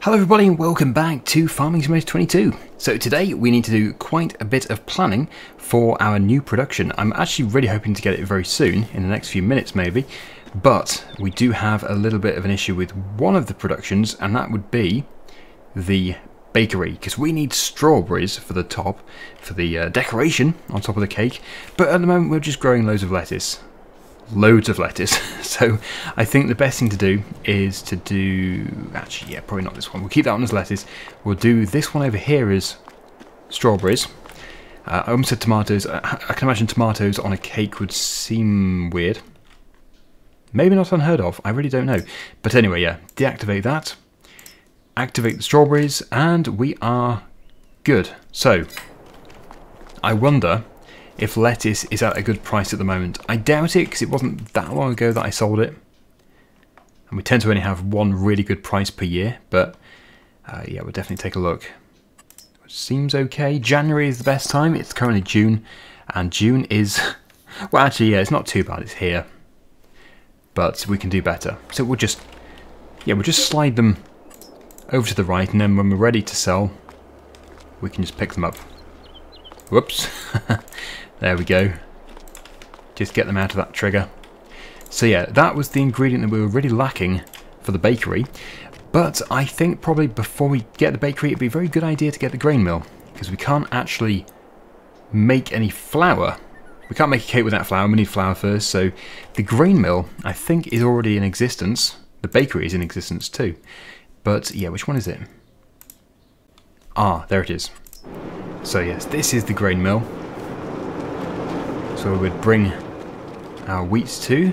Hello everybody and welcome back to Farming Simulator 22. So today we need to do quite a bit of planning for our new production. I'm actually really hoping to get it very soon, in the next few minutes maybe, but we do have a little bit of an issue with one of the productions, and that would be the bakery, because we need strawberries for the top, for the decoration on top of the cake, but at the moment we're just growing loads of lettuce. So I think the best thing to do is to do, actually, yeah, probably not this one. We'll keep that one as lettuce. We'll do this one over here as strawberries. I almost said tomatoes. I can imagine tomatoes on a cake would seem weird. Maybe not unheard of. I really don't know. But anyway, yeah, deactivate that. Activate the strawberries, and we are good. So I wonder if lettuce is at a good price at the moment. I doubt it, because it wasn't that long ago that I sold it. And we tend to only have one really good price per year, but yeah, we'll definitely take a look. Seems okay. January is the best time. It's currently June, and June is, well, actually, yeah, it's not too bad. It's here, but we can do better. So we'll just, yeah, we'll just slide them over to the right, and then when we're ready to sell, we can just pick them up. Whoops. There we go. Just get them out of that trigger. So yeah, that was the ingredient that we were really lacking for the bakery. But I think probably before we get the bakery, it'd be a very good idea to get the grain mill, because we can't actually make any flour. We can't make a cake without flour. We need flour first. So the grain mill, I think, is already in existence. The bakery is in existence too. But yeah, which one is it? Ah, there it is. So yes, this is the grain mill. So we would bring our wheats to.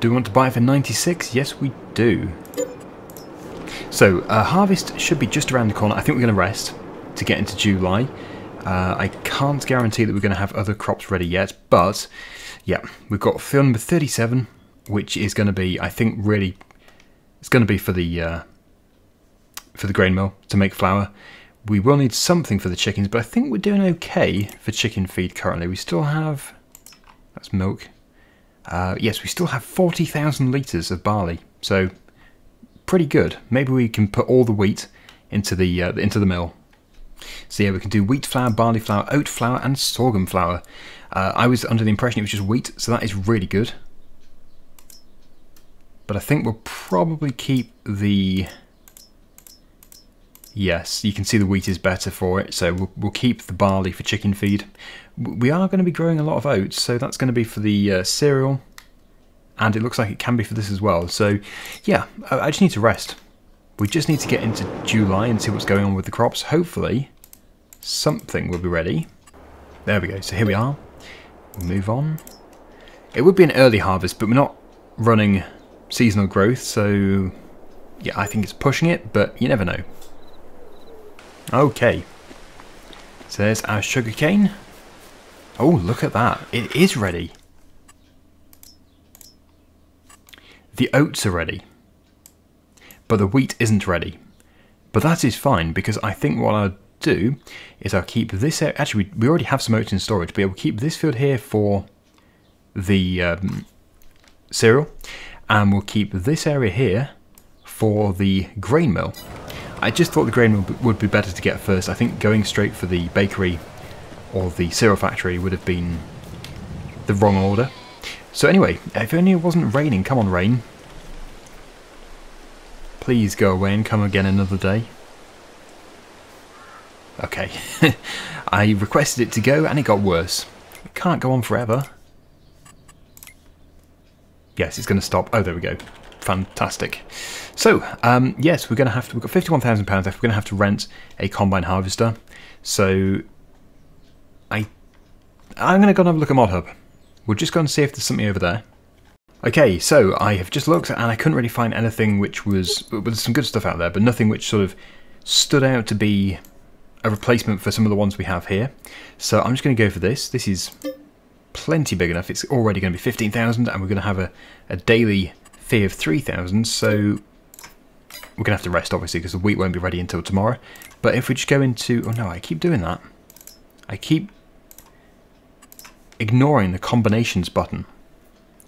Do we want to buy for 96? Yes, we do. So harvest should be just around the corner. I think we're going to rest to get into July. I can't guarantee that we're going to have other crops ready yet, but yeah, we've got field number 37, which is going to be, I think, really, it's going to be for the grain mill to make flour. We will need something for the chickens, but I think we're doing okay for chicken feed currently. We still have, that's milk. Yes, we still have 40,000 litres of barley, so pretty good. Maybe we can put all the wheat into the mill. So yeah, we can do wheat flour, barley flour, oat flour, and sorghum flour. I was under the impression it was just wheat, so that is really good. But I think we'll probably keep the... Yes, you can see the wheat is better for it, so we'll keep the barley for chicken feed. We are going to be growing a lot of oats, so that's going to be for the cereal, and it looks like it can be for this as well. So yeah, I just need to rest. We just need to get into July and see what's going on with the crops. Hopefully something will be ready. There we go, so here we are. We'll move on. It would be an early harvest, but we're not running seasonal growth, so yeah, I think it's pushing it, but you never know. Okay, so there's our sugarcane. Oh, look at that, it is ready. The oats are ready, but the wheat isn't ready. But that is fine, because I think what I'll do is I'll keep this, actually we already have some oats in storage, but we'll keep this field here for the cereal, and we'll keep this area here for the grain mill. I just thought the grain would be better to get first. I think going straight for the bakery or the cereal factory would have been the wrong order. So anyway, if only it wasn't raining. Come on, rain. Please go away and come again another day. Okay. I requested it to go and it got worse. It can't go on forever. Yes, it's going to stop. Oh, there we go. Fantastic. So, yes, we're going to have to, we've got £51,000 left. We're going to have to rent a combine harvester. So, I'm going to go and have a look at ModHub. We'll just go and see if there's something over there. Okay, so I have just looked and I couldn't really find anything which was, well, there's some good stuff out there, but nothing which sort of stood out to be a replacement for some of the ones we have here. So I'm just going to go for this. This is plenty big enough. It's already going to be 15,000 and we're going to have a daily fee of 3,000, so we're going to have to rest, obviously, because the wheat won't be ready until tomorrow. But if we just go into... Oh, no, I keep doing that. I keep ignoring the combinations button.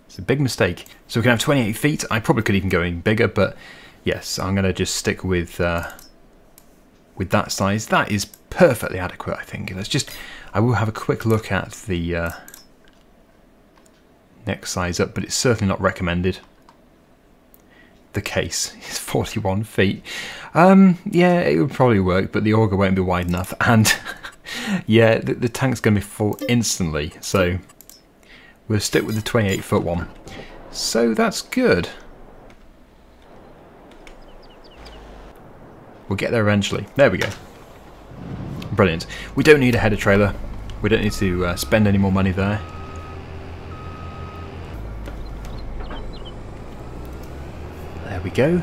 It's a big mistake. So we can have 28 feet. I probably could even go in bigger, but yes, I'm gonna just stick with that size. That is perfectly adequate, I think. Let's just, I will have a quick look at the next size up, but it's certainly not recommended. The case is 41 feet. Yeah, it would probably work, but the auger won't be wide enough, and yeah, the tank's going to be full instantly, so we'll stick with the 28-foot one. So that's good. We'll get there eventually. There we go. Brilliant. We don't need a header trailer. We don't need to spend any more money there. We go.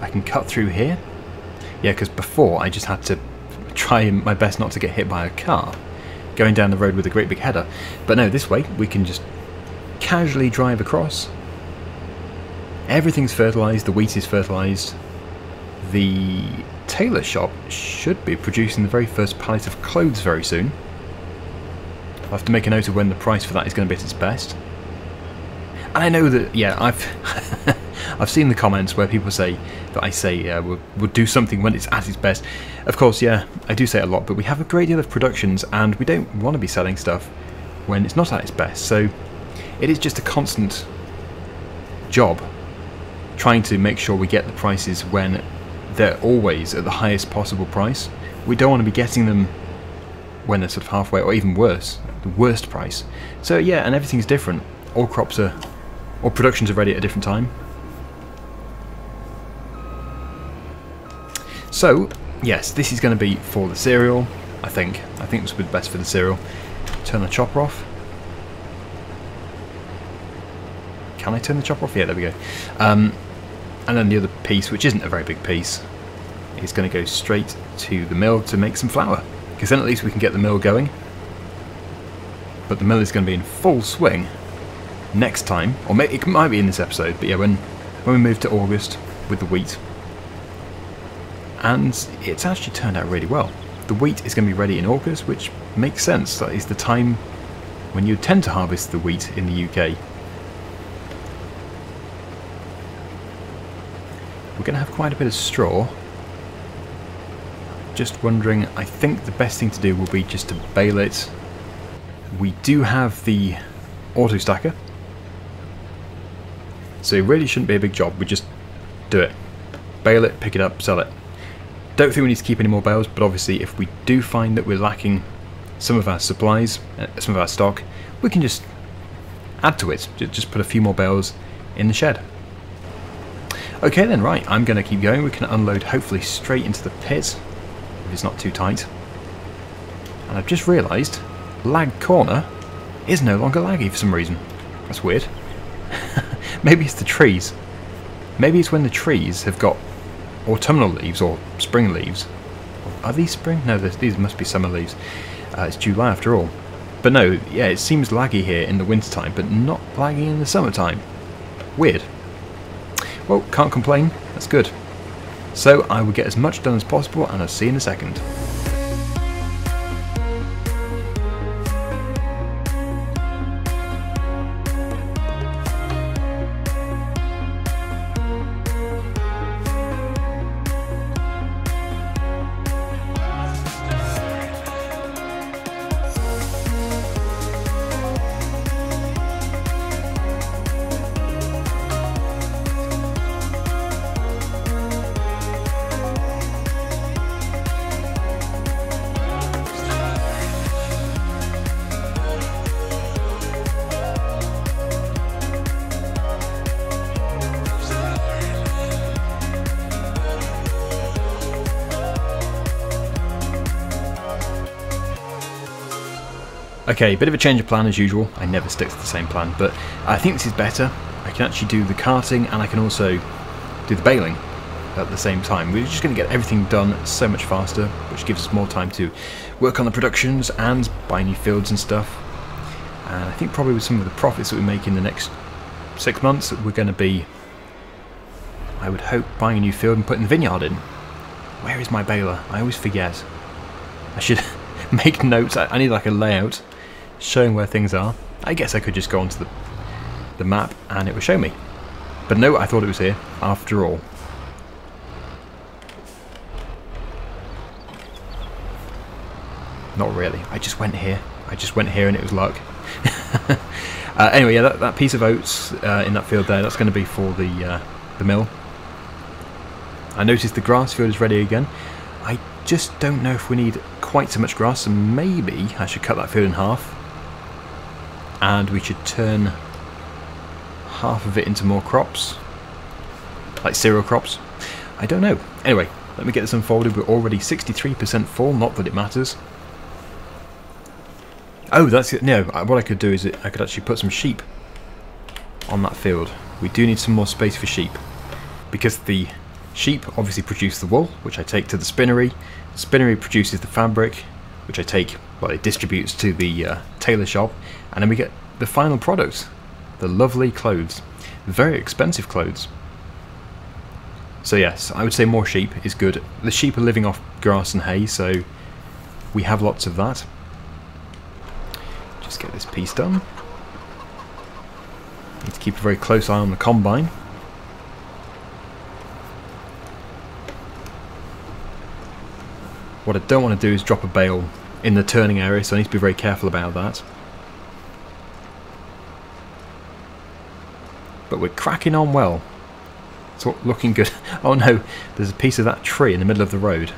I can cut through here. Yeah, because before I just had to try my best not to get hit by a car going down the road with a great big header. But no, this way we can just casually drive across. Everything's fertilised, the wheat is fertilised. The tailor shop should be producing the very first pallet of clothes very soon. I'll have to make a note of when the price for that is going to be at its best. And I know that, yeah, I've I've seen the comments where people say that I say we'll do something when it's at its best. Of course, yeah, I do say it a lot, but we have a great deal of productions and we don't want to be selling stuff when it's not at its best. So it is just a constant job trying to make sure we get the prices when they're always at the highest possible price. We don't want to be getting them when they're sort of halfway or even worse, the worst price. So yeah, and everything's different. All crops are, all productions are ready at a different time. So, yes, this is going to be for the cereal, I think. I think this would be best for the cereal. Turn the chopper off. Can I turn the chopper off? Yeah, there we go. And then the other piece, which isn't a very big piece, is going to go straight to the mill to make some flour. Because then at least we can get the mill going. But the mill is going to be in full swing next time. Or maybe, it might be in this episode, but yeah, when we move to August with the wheat. And it's actually turned out really well. The wheat is going to be ready in August, which makes sense. That is the time when you tend to harvest the wheat in the UK. We're going to have quite a bit of straw. Just wondering, I think the best thing to do will be just to bale it. We do have the auto stacker, so it really shouldn't be a big job. We just do it. Bale it, pick it up, sell it. Don't think we need to keep any more bales, but obviously if we do find that we're lacking some of our supplies, some of our stock, we can just add to it. Just put a few more bales in the shed. Okay then, right, I'm going to keep going. We can unload hopefully straight into the pit, if it's not too tight. And I've just realised lag corner is no longer laggy for some reason. That's weird. Maybe it's the trees. Maybe it's when the trees have got autumnal leaves or spring leaves. Are these spring? No, these must be summer leaves. It's July after all. But no, yeah, it seems laggy here in the wintertime, but not laggy in the summertime. Weird. Well, can't complain. That's good. So I will get as much done as possible, and I'll see you in a second. Okay, bit of a change of plan as usual. I never stick to the same plan, but I think this is better. I can actually do the carting and I can also do the baling at the same time. We're just going to get everything done so much faster, which gives us more time to work on the productions and buy new fields and stuff. And I think probably with some of the profits that we make in the next 6 months, we're going to be, I would hope, buying a new field and putting the vineyard in. Where is my baler? I always forget. I should make notes. I need like a layout showing where things are. I guess I could just go onto the map and it would show me. But no, I thought it was here after all. Not really. I just went here. I just went here and it was luck. Anyway, yeah, that piece of oats in that field there, that's going to be for the mill. I noticed the grass field is ready again. I just don't know if we need quite so much grass, and maybe I should cut that field in half. And we should turn half of it into more crops. Like cereal crops. I don't know. Anyway, let me get this unfolded. We're already 63% full, not that it matters. Oh, that's it. No, what I could do is I could actually put some sheep on that field. We do need some more space for sheep. Because the sheep obviously produce the wool, which I take to the spinnery. The spinnery produces the fabric, which I take, well, it distributes to the tailor shop. And then we get the final product, the lovely clothes. Very expensive clothes. So yes, I would say more sheep is good. The sheep are living off grass and hay, so we have lots of that. Just get this piece done. Need to keep a very close eye on the combine. What I don't want to do is drop a bale in the turning area, so I need to be very careful about that. But we're cracking on well. It's looking good. Oh no, there's a piece of that tree in the middle of the road.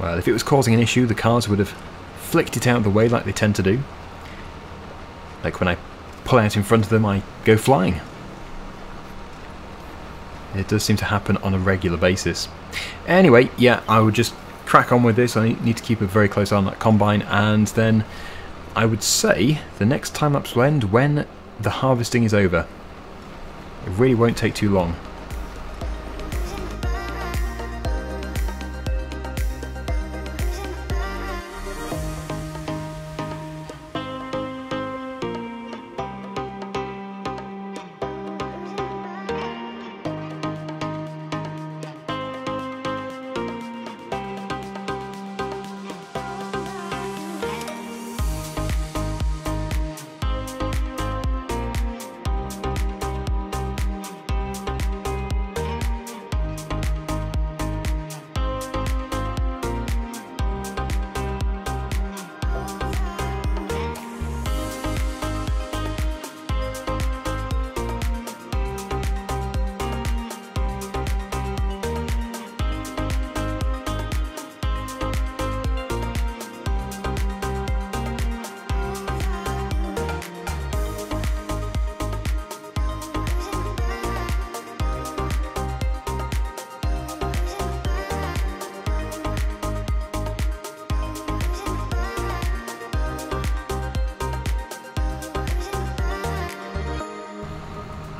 Well, if it was causing an issue, the cars would have flicked it out of the way like they tend to do. Like when I pull out in front of them, I go flying. It does seem to happen on a regular basis. Anyway, yeah, I would just crack on with this. I need to keep a very close eye on that combine, and then I would say the next time lapse will end when the harvesting is over. It really won't take too long.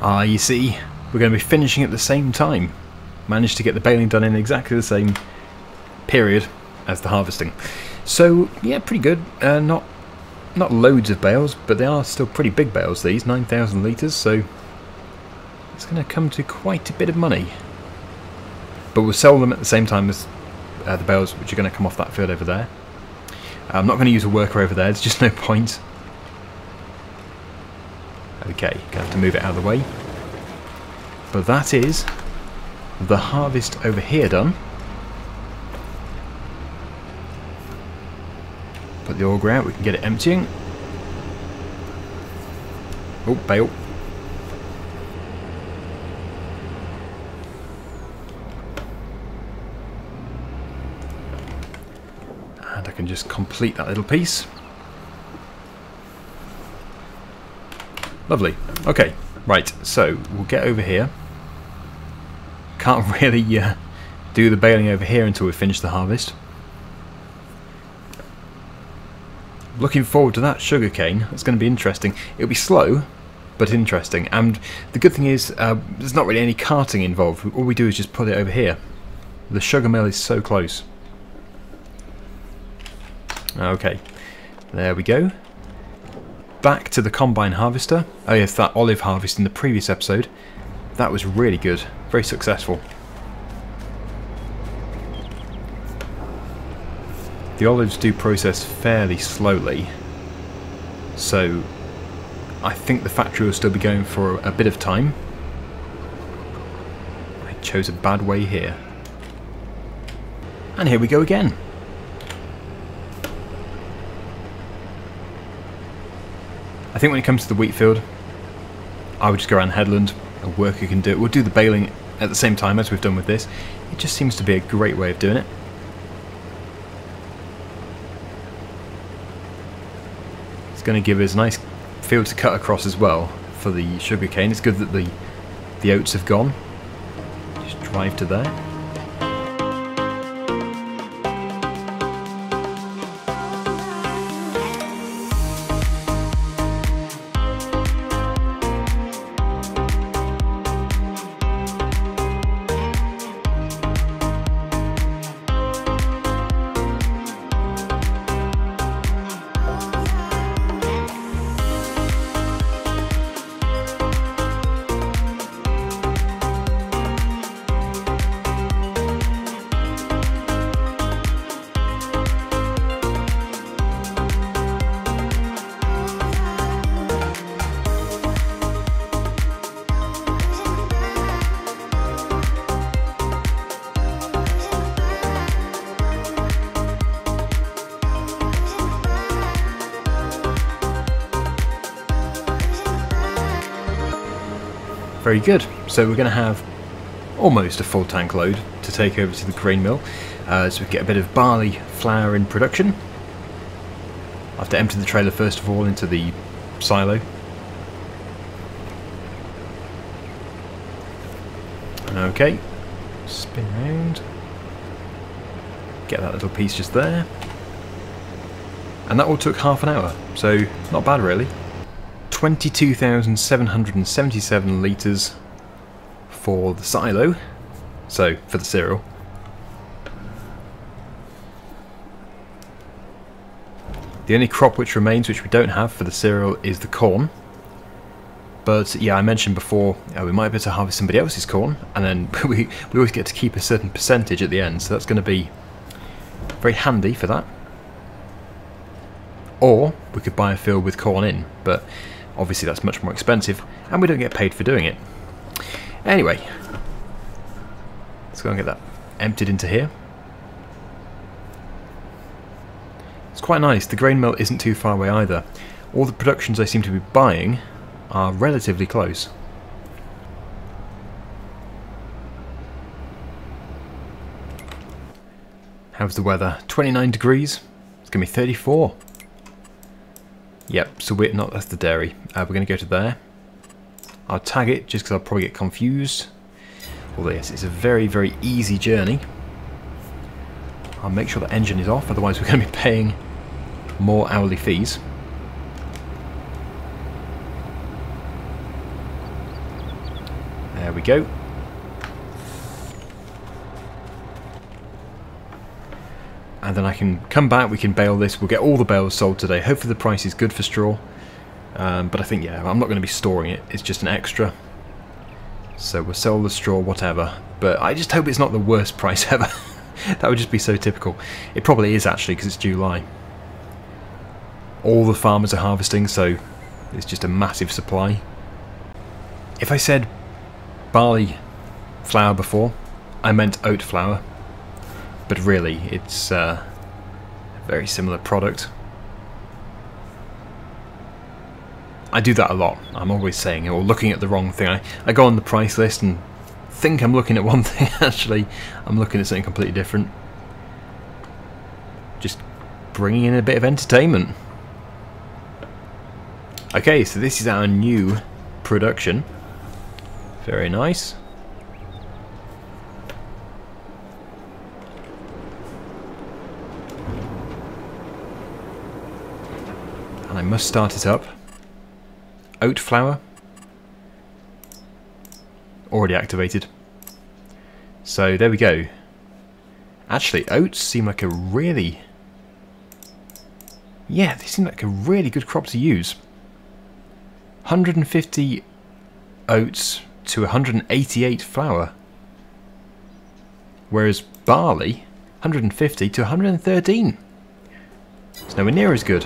Ah, you see, we're going to be finishing at the same time. Managed to get the baling done in exactly the same period as the harvesting. So, yeah, pretty good. Not loads of bales, but they are still pretty big bales, these, 9,000 litres, so it's going to come to quite a bit of money. But we'll sell them at the same time as the bales, which are going to come off that field over there. I'm not going to use a worker over there, there's just no point. Okay, gonna have to move it out of the way. But that is the harvest over here done. Put the auger out, we can get it emptying. Oh, bale. And I can just complete that little piece. Lovely. Okay, right, so we'll get over here. Can't really do the baling over here until we finish the harvest. Looking forward to that sugarcane. It's going to be interesting. It'll be slow, but interesting. And the good thing is there's not really any carting involved. All we do is just put it over here. The sugar mill is so close. Okay, there we go. Back to the combine harvester. Oh yes, that olive harvest in the previous episode. That was really good. Very successful. The olives do process fairly slowly. So I think the factory will still be going for a bit of time. I chose a bad way here. And here we go again. think when it comes to the wheat field, I would just go around the headland. A worker can do it. We'll do the baling at the same time as we've done with this. It just seems to be a great way of doing it. It's going to give us a nice field to cut across as well for the sugarcane. It's good that the oats have gone. Just drive to there. Very good. So we're going to have almost a full tank load to take over to the grain mill, so we get a bit of barley flour in production. I have to empty the trailer first of all into the silo. Okay, spin round, get that little piece just there, and that all took half an hour, so not bad really. 22,777 litres for the silo, so for the cereal. The only crop which remains, which we don't have for the cereal, is the corn. But yeah, I mentioned before, we might be able to harvest somebody else's corn, and then we always get to keep a certain percentage at the end, so that's going to be very handy for that. Or we could buy a field with corn in, but obviously that's much more expensive and we don't get paid for doing it. Anyway, let's go and get that emptied into here. It's quite nice, the grain mill isn't too far away either. All the productions I seem to be buying are relatively close. How's the weather? 29 degrees, it's gonna be 34. Yep, so we're not, that's the dairy. We're going to go to there. I'll tag it just because I'll probably get confused. Although yes, it's a very, very easy journey. I'll make sure the engine is off, otherwise we're going to be paying more hourly fees. There we go. And then I can come back, we can bale this, we'll get all the bales sold today. Hopefully the price is good for straw. But I think, yeah, I'm not going to be storing it, it's just an extra. So we'll sell the straw, whatever. But I just hope it's not the worst price ever. That would just be so typical. It probably is actually, because it's July. All the farmers are harvesting, so it's just a massive supply. If I said barley flour before, I meant oat flour. But really, it's a very similar product. I do that a lot. I'm always saying or looking at the wrong thing. I go on the price list and think I'm looking at one thing. Actually, I'm looking at something completely different. Just bringing in a bit of entertainment. Okay, so this is our new production. Very nice. I must start it up. Oat flour. Already activated. So there we go. Actually, oats seem like a really... yeah, they seem like a really good crop to use. 150 oats to 188 flour. Whereas barley, 150 to 113. It's nowhere near as good.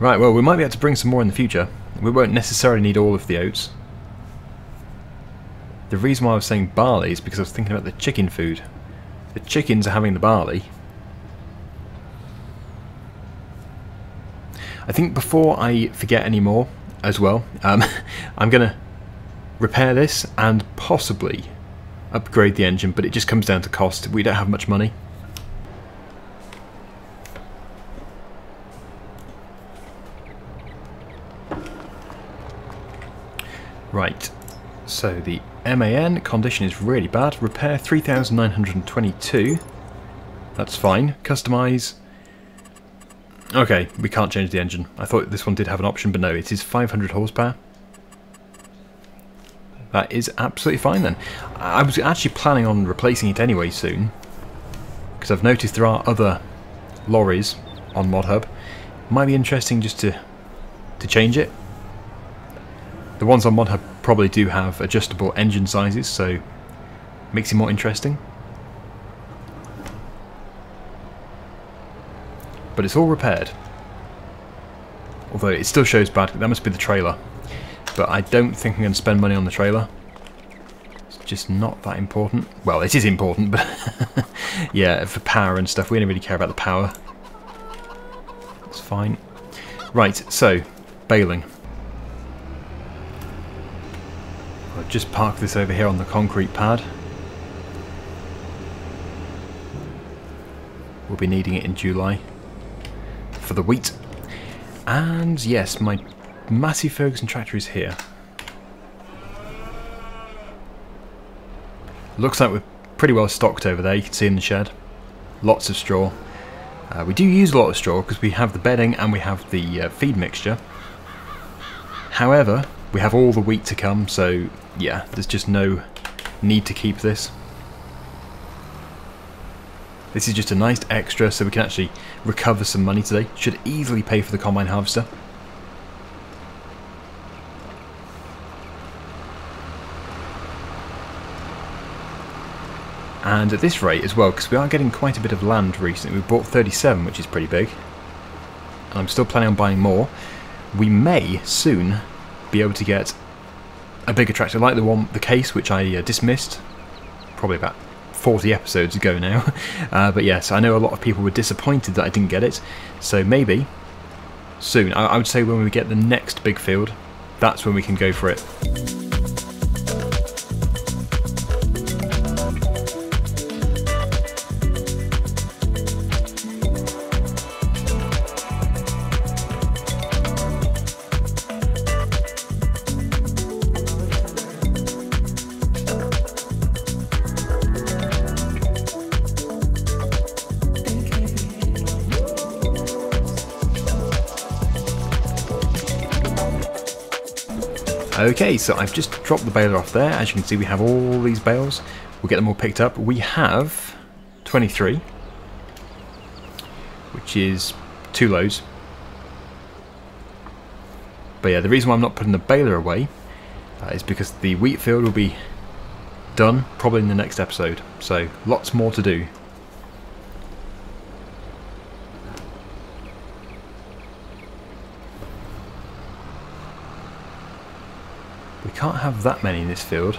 Right, well, we might be able to bring some more in the future. We won't necessarily need all of the oats. The reason why I was saying barley is because I was thinking about the chicken food. The chickens are having the barley. I think before I forget any more as well, I'm going to repair this and possibly upgrade the engine, but it just comes down to cost. We don't have much money. Right, so the MAN condition is really bad. Repair 3,922. That's fine. Customize. Okay, we can't change the engine. I thought this one did have an option, but no, it is 500 horsepower. That is absolutely fine then. I was actually planning on replacing it anyway soon, because I've noticed there are other lorries on ModHub. Might be interesting just to change it. The ones on ModHub probably do have adjustable engine sizes, so makes it more interesting. But it's all repaired. Although it still shows bad. That must be the trailer. But I don't think I'm going to spend money on the trailer. It's just not that important. Well, it is important, but yeah, for power and stuff. We don't really care about the power. It's fine. Right, so, baling. I'll just park this over here on the concrete pad. We'll be needing it in July for the wheat. And yes, my Massey Ferguson tractor is here. Looks like we're pretty well stocked over there. You can see in the shed, lots of straw. We do use a lot of straw because we have the bedding and we have the feed mixture. However, we have all the wheat to come, so yeah, there's just no need to keep this. This is just a nice extra, so we can actually recover some money today. Should easily pay for the combine harvester. And at this rate as well, because we are getting quite a bit of land recently. We bought 37, which is pretty big. And I'm still planning on buying more. We may soon be able to get a bigger tractor, like the case, which I dismissed probably about 40 episodes ago now. But yes, I know a lot of people were disappointed that I didn't get it, so maybe soon. I would say when we get the next big field, that's when we can go for it. Okay, so I've just dropped the baler off there. As you can see, we have all these bales. We'll get them all picked up. We have 23, which is 2 loads. But yeah, the reason why I'm not putting the baler away is because the wheat field will be done probably in the next episode. So lots more to do. Can't have that many in this field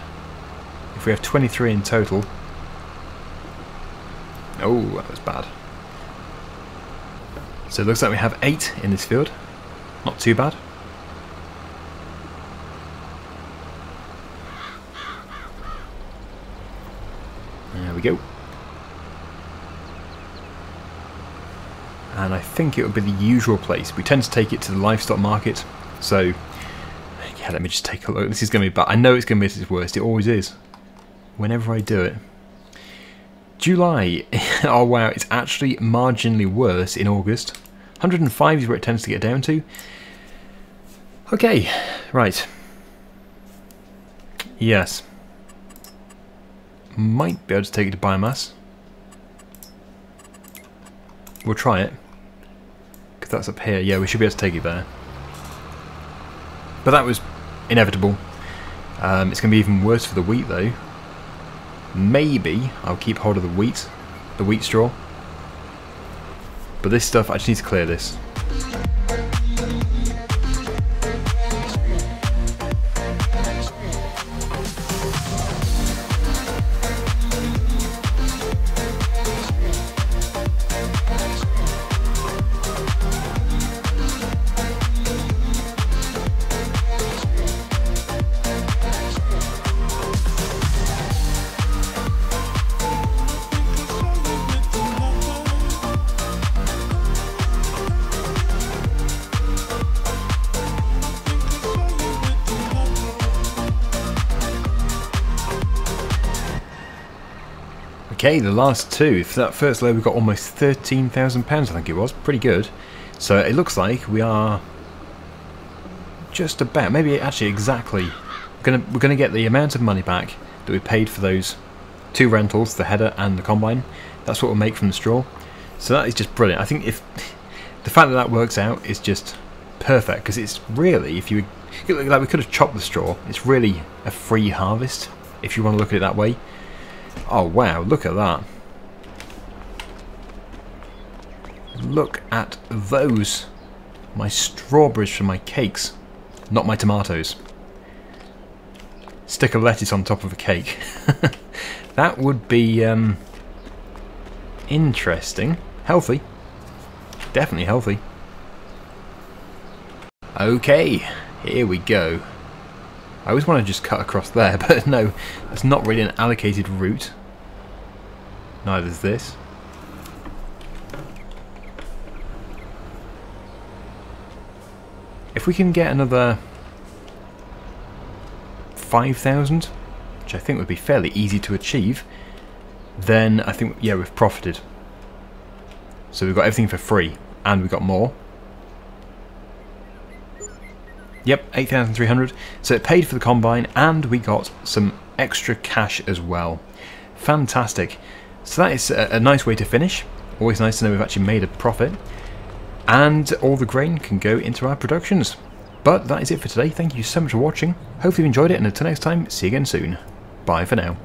if we have 23 in total. Oh, that was bad. So it looks like we have 8 in this field. Not too bad. There we go. And I think it would be the usual place. We tend to take it to the livestock market, so yeah, let me just take a look. This is going to be bad. I know it's going to be at its worst. It always is. Whenever I do it. July. Oh, wow. It's actually marginally worse in August. 105 is where it tends to get down to. Okay. Right. Yes. Might be able to take it to biomass. We'll try it. Because that's up here. Yeah, we should be able to take it there. But that was inevitable. It's going to be even worse for the wheat though. Maybe I'll keep hold of the wheat straw. But this stuff, I just need to clear this. Okay, the last two. For that first load we got almost £13,000, I think it was. Pretty good. So it looks like we are just about, maybe actually exactly, we're gonna get the amount of money back that we paid for those two rentals, the header and the combine. That's what we'll make from the straw. So that is just brilliant. I think if the fact that that works out is just perfect, because it's really, if you like, we could have chopped the straw. It's really a free harvest if you want to look at it that way. Oh wow, look at that. Look at those. My strawberries for my cakes, not my tomatoes. Stick a lettuce on top of a cake. That would be interesting. Healthy. Definitely healthy. Okay, here we go. I always want to just cut across there, but no, that's not really an allocated route. Neither is this. If we can get another 5,000, which I think would be fairly easy to achieve, then I think, yeah, we've profited. So we've got everything for free, and we've got more. Yep, 8,300. So it paid for the combine, and we got some extra cash as well. Fantastic. So that is a nice way to finish. Always nice to know we've actually made a profit. And all the grain can go into our productions. But that is it for today. Thank you so much for watching. Hopefully you enjoyed it, and until next time, see you again soon. Bye for now.